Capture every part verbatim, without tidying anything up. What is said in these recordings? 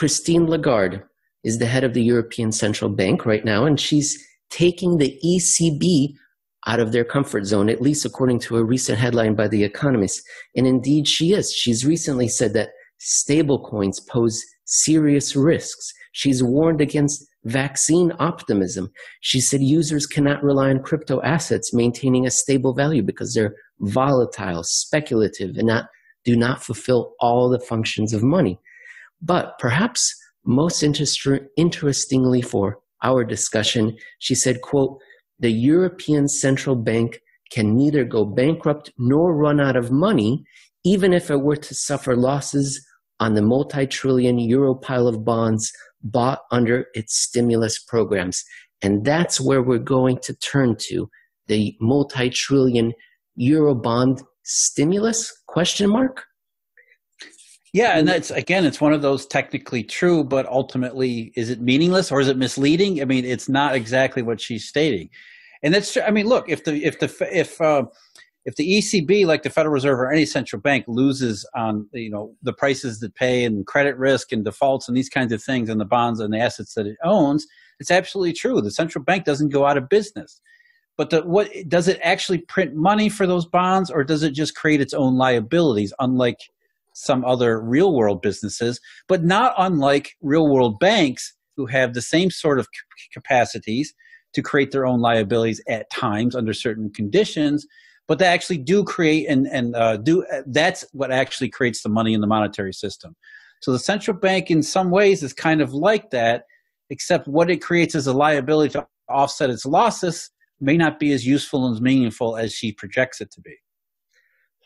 Christine Lagarde is the head of the European Central Bank right now, and she's taking the E C B out of their comfort zone, at least according to a recent headline by The Economist. And indeed she is. She's recently said that stable coins pose serious risks. She's warned against vaccine optimism. She said users cannot rely on crypto assets maintaining a stable value because they're volatile, speculative, and not, do not fulfill all the functions of money. But perhaps most inter- interestingly for our discussion, she said, quote, "The European Central Bank can neither go bankrupt nor run out of money, even if it were to suffer losses on the multi-trillion euro pile of bonds bought under its stimulus programs." And that's where we're going to turn to, the multi-trillion euro bond stimulus, question mark? Yeah, and that's, again, it's one of those technically true, but ultimately, is it meaningless or is it misleading? I mean, it's not exactly what she's stating. And that's, I mean, look, if the, if the, if, uh, If the E C B, like the Federal Reserve or any central bank, loses on you know the prices that pay and credit risk and defaults and these kinds of things and the bonds and the assets that it owns, it's absolutely true. The central bank doesn't go out of business. But the, what does it actually print money for those bonds, or does it just create its own liabilities, unlike some other real-world businesses, but not unlike real-world banks who have the same sort of capacities to create their own liabilities at times under certain conditions, but they actually do create and, and uh, do uh, that's what actually creates the money in the monetary system. So the central bank in some ways is kind of like that, except what it creates as a liability to offset its losses may not be as useful and as meaningful as she projects it to be.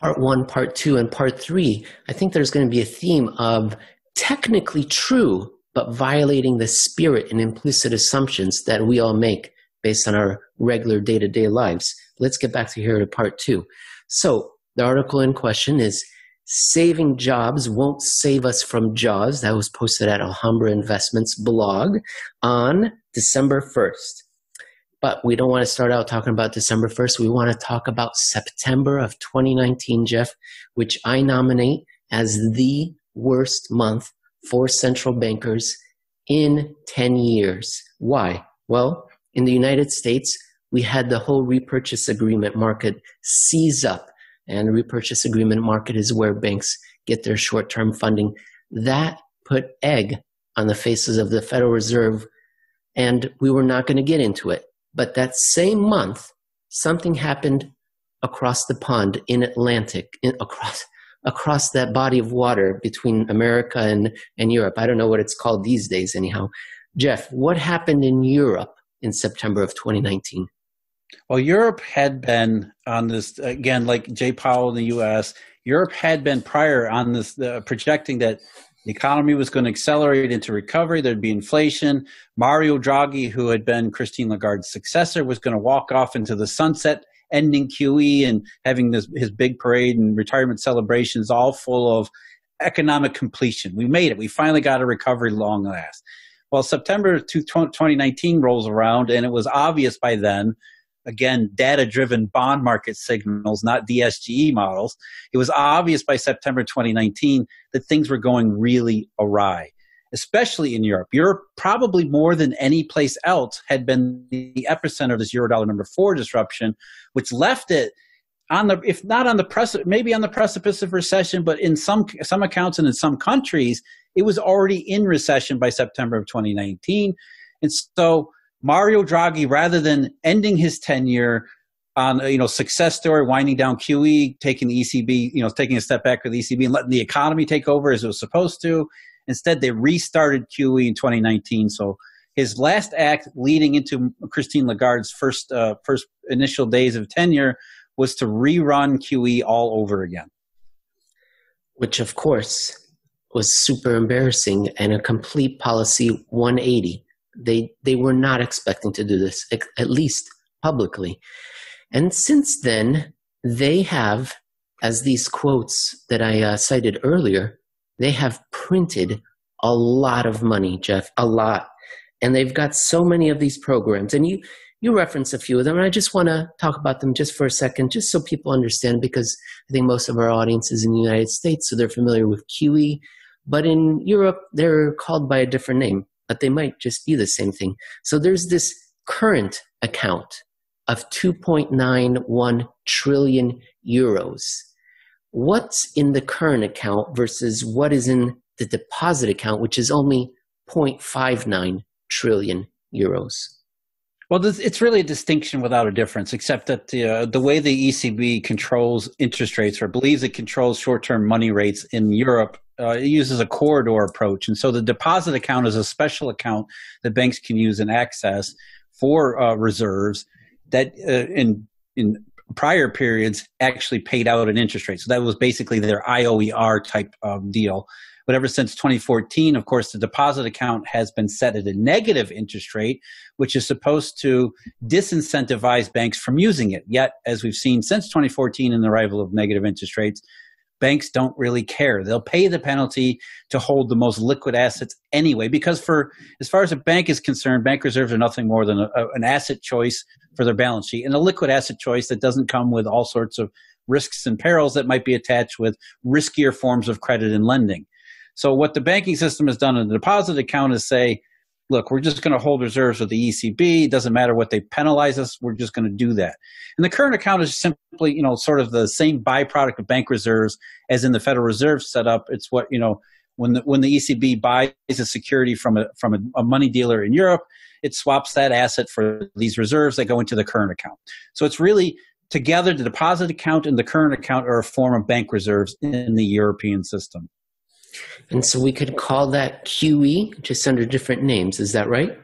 Part one, part two, and part three, I think there's going to be a theme of technically true, but violating the spirit and implicit assumptions that we all make based on our regular day-to-day lives. Let's get back to here to part two. So the article in question is "Saving Jobs Won't Save Us from Jaws." That was posted at Alhambra Investments blog on December first. But we don't want to start out talking about December first. We want to talk about September of twenty nineteen, Jeff, which I nominate as the worst month for central bankers in ten years. Why? Well, in the United States, we had the whole repurchase agreement market seize up, and the repurchase agreement market is where banks get their short-term funding. That put egg on the faces of the Federal Reserve, and we were not going to get into it. But that same month, something happened across the pond in Atlantic, in, across across that body of water between America and, and Europe. I don't know what it's called these days anyhow. Jeff, what happened in Europe in September of twenty nineteen? Well, Europe had been on this, again, like Jay Powell in the U S, Europe had been prior on this, uh, projecting that the economy was going to accelerate into recovery, there'd be inflation. Mario Draghi, who had been Christine Lagarde's successor, was going to walk off into the sunset, ending Q E and having this, his big parade and retirement celebrations all full of economic completion. We made it. We finally got a recovery long last. Well, September twenty nineteen rolls around, and it was obvious by then, again, data-driven bond market signals, not D S G E models. It was obvious by September twenty nineteen that things were going really awry, especially in Europe. Europe, probably more than any place else, had been the epicenter of this Eurodollar number four disruption, which left it on the, if not on the precipice, maybe on the precipice of recession, but in some some accounts and in some countries, it was already in recession by September of twenty nineteen. And so Mario Draghi, rather than ending his tenure on a you know, success story, winding down Q E, taking the E C B, you know, taking a step back with the E C B and letting the economy take over as it was supposed to, instead they restarted Q E in twenty nineteen. So his last act leading into Christine Lagarde's first, uh, first initial days of tenure was to rerun Q E all over again. Which, of course, was super embarrassing and a complete policy one eighty. They they were not expecting to do this, at least publicly. And since then, they have, as these quotes that I uh, cited earlier, they have printed a lot of money, Jeff, a lot. And they've got so many of these programs. And you, you reference a few of them, and I just want to talk about them just for a second, just so people understand, because I think most of our audience is in the United States, so they're familiar with Q E. But in Europe, they're called by a different name, but they might just be the same thing. So there's this current account of two point nine one trillion euros. What's in the current account versus what is in the deposit account, which is only zero point five nine trillion euros? Well, this, it's really a distinction without a difference, except that the, uh, the way the E C B controls interest rates or believes it controls short-term money rates in Europe, uh, it uses a corridor approach. And so the deposit account is a special account that banks can use and access for uh, reserves that uh, in in prior periods actually paid out an interest rate. So that was basically their I O E R type um, deal. But ever since twenty fourteen, of course, the deposit account has been set at a negative interest rate, which is supposed to disincentivize banks from using it. Yet, as we've seen since twenty fourteen and the arrival of negative interest rates, banks don't really care. They'll pay the penalty to hold the most liquid assets anyway, because for as far as a bank is concerned, bank reserves are nothing more than a, a, an asset choice for their balance sheet, and a liquid asset choice that doesn't come with all sorts of risks and perils that might be attached with riskier forms of credit and lending. So what the banking system has done in the deposit account is say, look, we're just going to hold reserves with the E C B. It doesn't matter what they penalize us. We're just going to do that. And the current account is simply, you know, sort of the same byproduct of bank reserves as in the Federal Reserve setup. It's what, you know, when the, when the E C B buys a security from a from a, a money dealer in Europe, it swaps that asset for these reserves that go into the current account. So it's really together the deposit account and the current account are a form of bank reserves in the European system. And so we could call that Q E, just under different names. Is that right?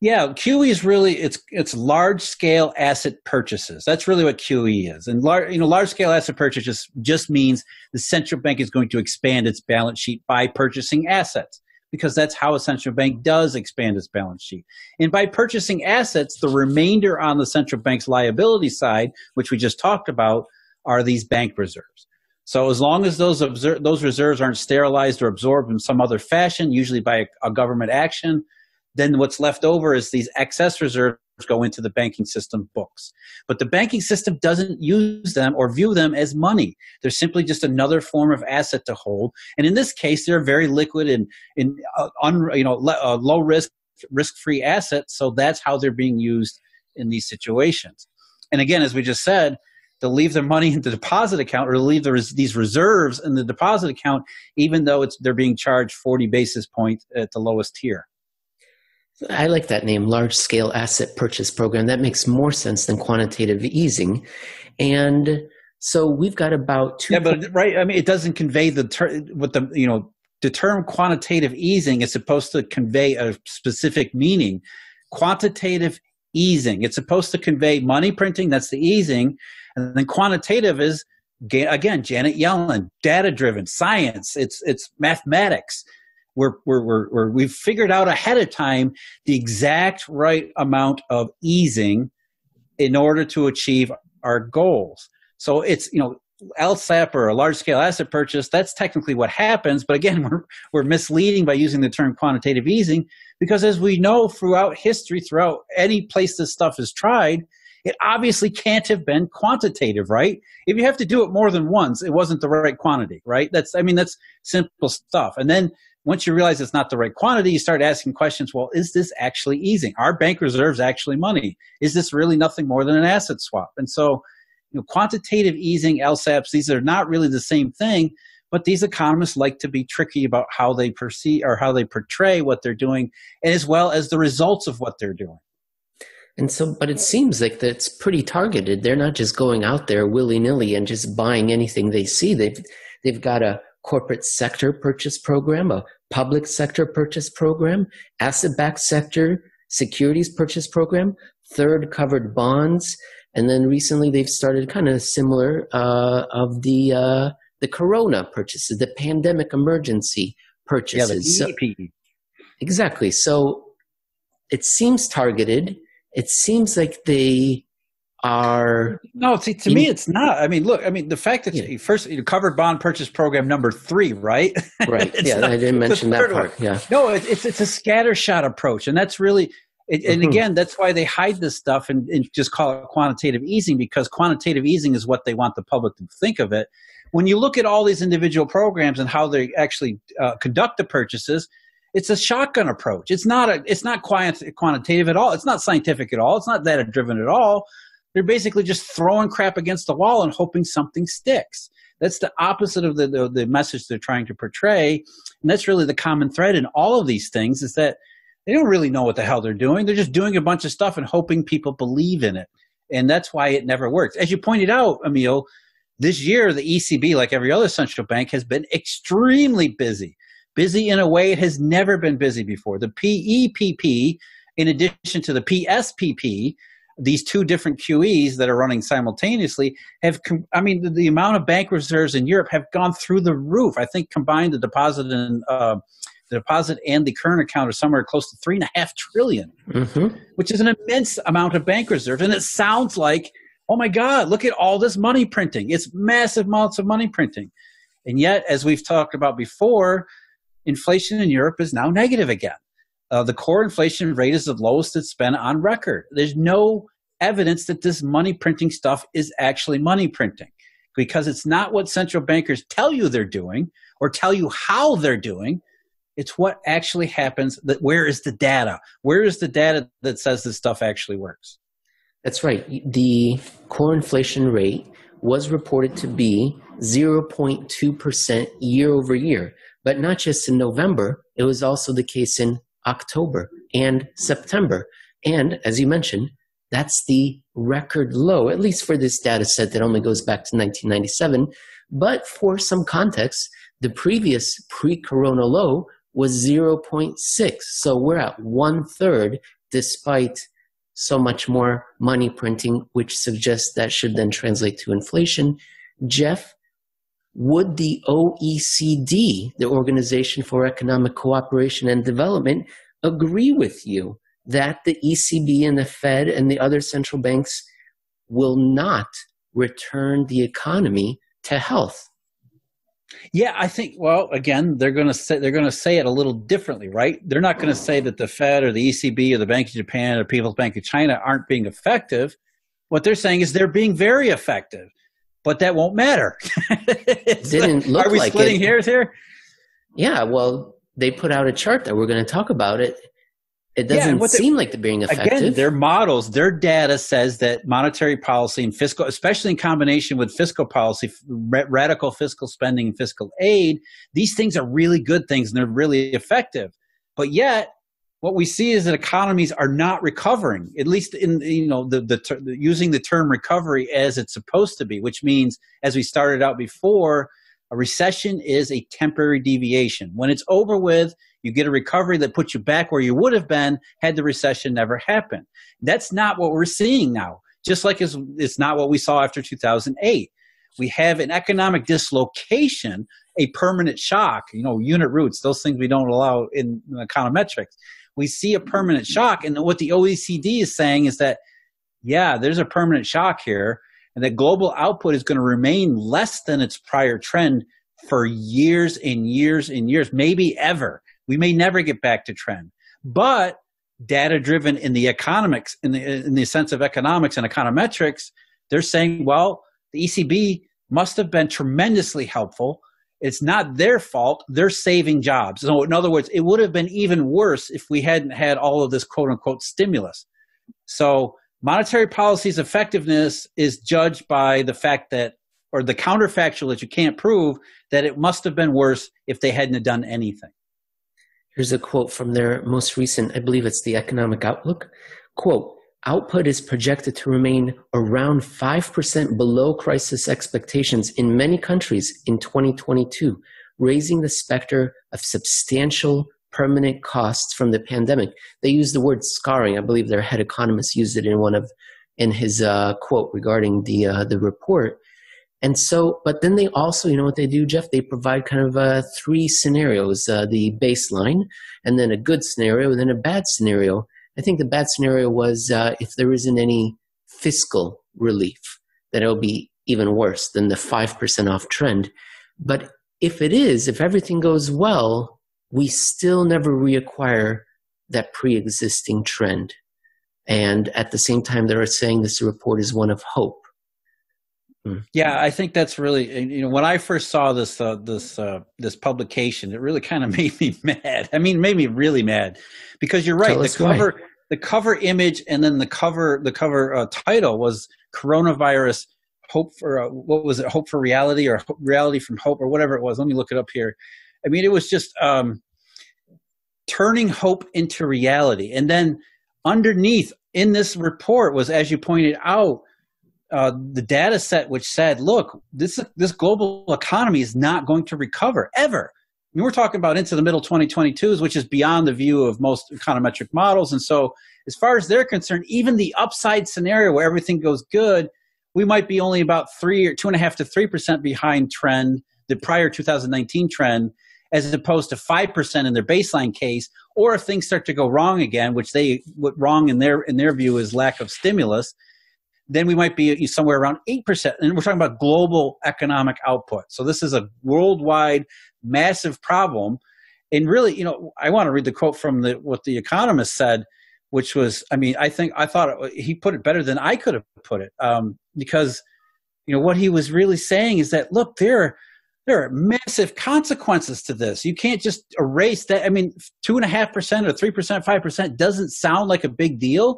Yeah, Q E is really, it's it's large-scale asset purchases. That's really what Q E is. And large, you know, large-scale asset purchases just means the central bank is going to expand its balance sheet by purchasing assets, because that's how a central bank does expand its balance sheet. And by purchasing assets, the remainder on the central bank's liability side, which we just talked about, are these bank reserves. So as long as those, observe, those reserves aren't sterilized or absorbed in some other fashion, usually by a, a government action, then what's left over is these excess reserves go into the banking system books. But the banking system doesn't use them or view them as money. They're simply just another form of asset to hold. And in this case, they're very liquid and, and uh, un, you know, le, uh, low risk, risk-free assets. So that's how they're being used in these situations. And again, as we just said, to leave their money in the deposit account or leave the, these reserves in the deposit account, even though it's, they're being charged forty basis points at the lowest tier. I like that name, large-scale asset purchase program. That makes more sense than quantitative easing. And so we've got about two. Yeah, but right. I mean, it doesn't convey the ter- what the you know the term quantitative easing is supposed to convey a specific meaning. Quantitative easing. It's supposed to convey money printing. That's the easing. And then quantitative is, again, Janet Yellen, data-driven, science, it's it's mathematics. We're, we're, we're, we're, we've figured out ahead of time the exact right amount of easing in order to achieve our goals. So it's, you know, L SAP or a large-scale asset purchase, that's technically what happens. But again, we're, we're misleading by using the term quantitative easing because as we know throughout history, throughout any place this stuff is tried, it obviously can't have been quantitative, right? If you have to do it more than once, it wasn't the right quantity, right? That's, I mean, that's simple stuff. And then once you realize it's not the right quantity, you start asking questions, well, is this actually easing? Are bank reserves actually money? Is this really nothing more than an asset swap? And so, you know, quantitative easing, L SAPs, these are not really the same thing, but these economists like to be tricky about how they perceive or how they portray what they're doing, as well as the results of what they're doing. And so, but it seems like that's pretty targeted. They're not just going out there willy-nilly and just buying anything they see. They've, they've got a corporate sector purchase program, a public sector purchase program, asset-backed sector securities purchase program, third covered bonds, and then recently they've started kind of similar uh, of the uh, the corona purchases, the pandemic emergency purchases. Yeah, the P E P. So, exactly. So it seems targeted. It seems like they are... No, see, to me, it's not. I mean, look, I mean, the fact that yeah. you first you covered bond purchase program number three, right? Right. Yeah, not, I didn't mention that part. One. Yeah. No, it, it's it's a scattershot approach. And that's really... It, and mm-hmm. again, that's why they hide this stuff and, and just call it quantitative easing, because quantitative easing is what they want the public to think of it. when you look at all these individual programs and how they actually uh, conduct the purchases, it's a shotgun approach. It's not a, it's not quantitative at all. It's not scientific at all. It's not data driven at all. They're basically just throwing crap against the wall and hoping something sticks. That's the opposite of the, the, the message they're trying to portray. And that's really the common thread in all of these things, is that they don't really know what the hell they're doing. They're just doing a bunch of stuff and hoping people believe in it. And that's why it never works. As you pointed out, Emil, this year the E C B, like every other central bank, has been extremely busy. Busy in a way it has never been busy before. The P E P P, in addition to the P S P P, these two different Q Es that are running simultaneously have, I mean, the, the amount of bank reserves in Europe have gone through the roof. I think combined the deposit and uh, the deposit and the current account are somewhere close to three and a half trillion, mm-hmm. which is an immense amount of bank reserves. And it sounds like, oh my God, look at all this money printing. It's massive amounts of money printing. And yet, as we've talked about before, inflation in Europe is now negative again. Uh, the core inflation rate is the lowest it's been on record. There's no evidence that this money printing stuff is actually money printing, because it's not what central bankers tell you they're doing or tell you how they're doing. It's what actually happens. That where is the data? Where is the data that says this stuff actually works? That's right. The core inflation rate was reported to be zero point two percent year over year, but not just in November. It was also the case in October and September. And as you mentioned, that's the record low, at least for this data set that only goes back to nineteen ninety-seven. But for some context, the previous pre-corona low was zero point six. So we're at one third despite so much more money printing, which suggests that should then translate to inflation. Jeff, would the O E C D, the Organization for Economic Cooperation and Development, agree with you that the E C B and the Fed and the other central banks will not return the economy to health? Yeah, I think, well, again, they're going to say, they're going to say it a little differently, right? They're not going to say that the Fed or the E C B or the Bank of Japan or People's Bank of China aren't being effective. What they're saying is they're being very effective. But that won't matter. Didn't look like it. Are we splitting hairs here? Yeah, well, they put out a chart that we're going to talk about it. It doesn't seem like they're being effective. Again, their models, their data says that monetary policy and fiscal, especially in combination with fiscal policy, radical fiscal spending and fiscal aid, these things are really good things and they're really effective. But yet, what we see is that economies are not recovering, at least in, you know, the, the using the term recovery as it's supposed to be, which means, as we started out before, a recession is a temporary deviation. When it's over with, you get a recovery that puts you back where you would have been had the recession never happened. That's not what we're seeing now, just like it's, it's not what we saw after two thousand eight. We have an economic dislocation, a permanent shock, you know, unit roots, those things we don't allow in econometrics. We see a permanent shock, and what the O E C D is saying is that, yeah, there's a permanent shock here, and that global output is going to remain less than its prior trend for years and years and years, maybe ever. We may never get back to trend. But data-driven in the economics, in the, in the sense of economics and econometrics, they're saying, well, the E C B must have been tremendously helpful. It's not their fault. They're saving jobs. So in other words, it would have been even worse if we hadn't had all of this quote-unquote stimulus. So monetary policy's effectiveness is judged by the fact that, or the counterfactual that you can't prove, that it must have been worse if they hadn't done anything. Here's a quote from their most recent, I believe it's the Economic Outlook. Quote, output is projected to remain around five percent below crisis expectations in many countries in twenty twenty-two, raising the specter of substantial permanent costs from the pandemic. They use the word scarring. I believe their head economist used it in one of, in his uh, quote regarding the, uh, the report. And so, but then they also, you know what they do, Jeff? They provide kind of uh, three scenarios, uh, the baseline, and then a good scenario, and then a bad scenario. I think the bad scenario was uh, if there isn't any fiscal relief, that it'll be even worse than the five percent off trend. But if it is, if everything goes well, we still never reacquire that pre-existing trend. And at the same time, they're saying this report is one of hope. Yeah, I think that's really, you know, when I first saw this, uh, this, uh, this publication, it really kind of made me mad. I mean, made me really mad, because you're right. The cover, why. the cover image, and then the cover, the cover uh, title was Coronavirus Hope for, uh, what was it? Hope for Reality, or Reality from Hope, or whatever it was. Let me look it up here. I mean, it was just um, turning hope into reality. And then underneath in this report was, as you pointed out, Uh, the data set which said, look, this this global economy is not going to recover ever. I mean, we're talking about into the middle twenty twenty-twos, which is beyond the view of most econometric models. And so as far as they're concerned, even the upside scenario where everything goes good, we might be only about three or two and a half to three percent behind trend, the prior two thousand nineteen trend, as opposed to five percent in their baseline case. Or if things start to go wrong again, which they what wrong in their in their view is lack of stimulus, then we might be somewhere around eight percent. And we're talking about global economic output. So this is a worldwide, massive problem. And really, you know, I want to read the quote from the, what The Economist said, which was, I mean, I think, I thought it, he put it better than I could have put it. Um, because, you know, what he was really saying is that, look, there are, there are massive consequences to this. You can't just erase that. I mean, two and a half percent or three percent, five percent doesn't sound like a big deal,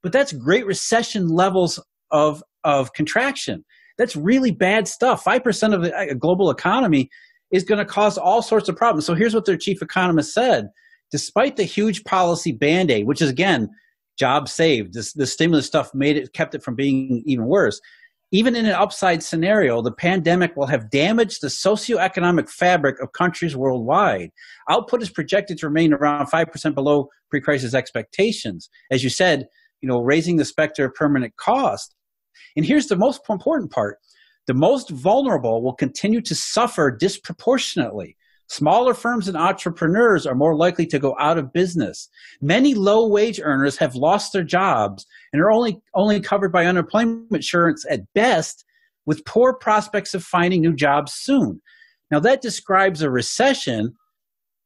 but that's Great Recession levels of, of contraction. That's really bad stuff. five percent of the global economy is going to cause all sorts of problems. So here's what their chief economist said. Despite the huge policy band-aid, which is, again, job saved, this, the stimulus stuff made it, kept it from being even worse. Even in an upside scenario, the pandemic will have damaged the socioeconomic fabric of countries worldwide. Output is projected to remain around five percent below pre-crisis expectations. As you said, you know, raising the specter of permanent cost. And here's the most important part. The most vulnerable will continue to suffer disproportionately. Smaller firms and entrepreneurs are more likely to go out of business. Many low-wage earners have lost their jobs and are only, only covered by unemployment insurance at best, with poor prospects of finding new jobs soon. Now, that describes a recession,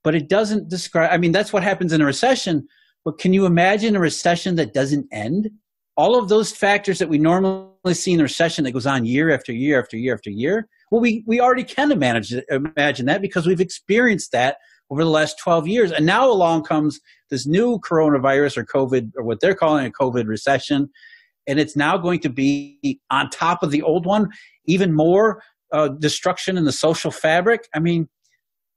but it doesn't describe, I mean, that's what happens in a recession. But can you imagine a recession that doesn't end? All of those factors that we normally see in a recession that goes on year after year after year after year, well, we, we already can imagine, imagine that, because we've experienced that over the last twelve years. And now along comes this new coronavirus, or COVID, or what they're calling a COVID recession, and it's now going to be on top of the old one, even more uh, destruction in the social fabric. I mean,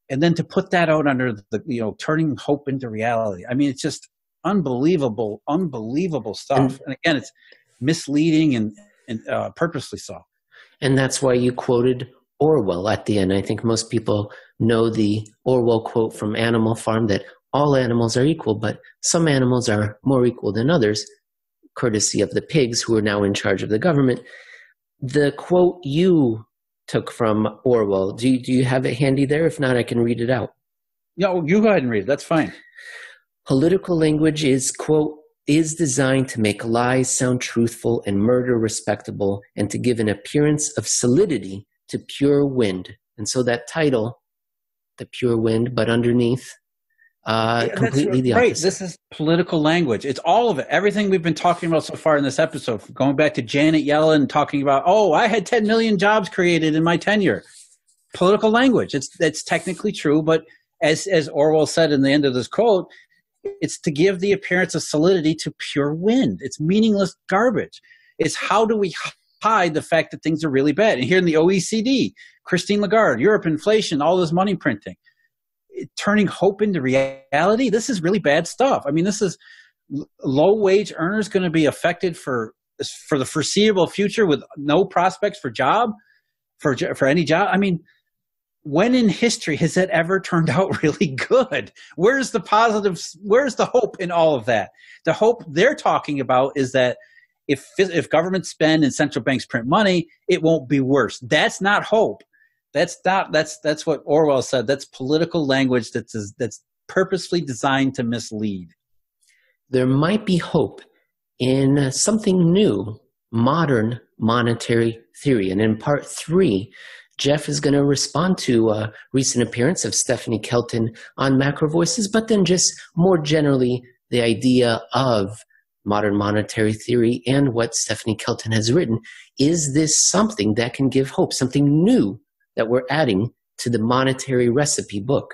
and then to put that out under the, you know, turning hope into reality. I mean, it's just unbelievable, unbelievable stuff. And again, it's misleading and, and uh, purposely so. And that's why you quoted Orwell at the end. I think most people know the Orwell quote from Animal Farm that all animals are equal, but some animals are more equal than others, courtesy of the pigs who are now in charge of the government. The quote you took from Orwell, do you, do you have it handy there? If not, I can read it out. Yeah, well, you go ahead and read it. That's fine. Political language is, quote, is designed to make lies sound truthful and murder respectable, and to give an appearance of solidity to pure wind. And so that title, The Pure Wind, but underneath, uh, yeah, completely the right. opposite. This is political language. It's all of it. Everything we've been talking about so far in this episode, going back to Janet Yellen talking about, oh, I had ten million jobs created in my tenure. Political language. It's, that's technically true, but as, as Orwell said in the end of this quote, it's to give the appearance of solidity to pure wind. It's meaningless garbage. It's how do we hide the fact that things are really bad? And here in the O E C D, Christine Lagarde, Europe, inflation, all this money printing, it, turning hope into reality. This is really bad stuff. I mean, this is low-wage earners going to be affected for for the foreseeable future with no prospects for job, for for any job. I mean, when in history has it ever turned out really good? Where's the positive? Where's the hope in all of that? The hope they're talking about is that if, if governments spend and central banks print money, it won't be worse. That's not hope. That's not, that's, that's what Orwell said. That's political language that's, that's purposely designed to mislead. There might be hope in something new, modern monetary theory. And in part three, Jeff is going to respond to a recent appearance of Stephanie Kelton on Macro Voices, but then just more generally the idea of modern monetary theory and what Stephanie Kelton has written, is this something that can give hope, something new that we're adding to the monetary recipe book?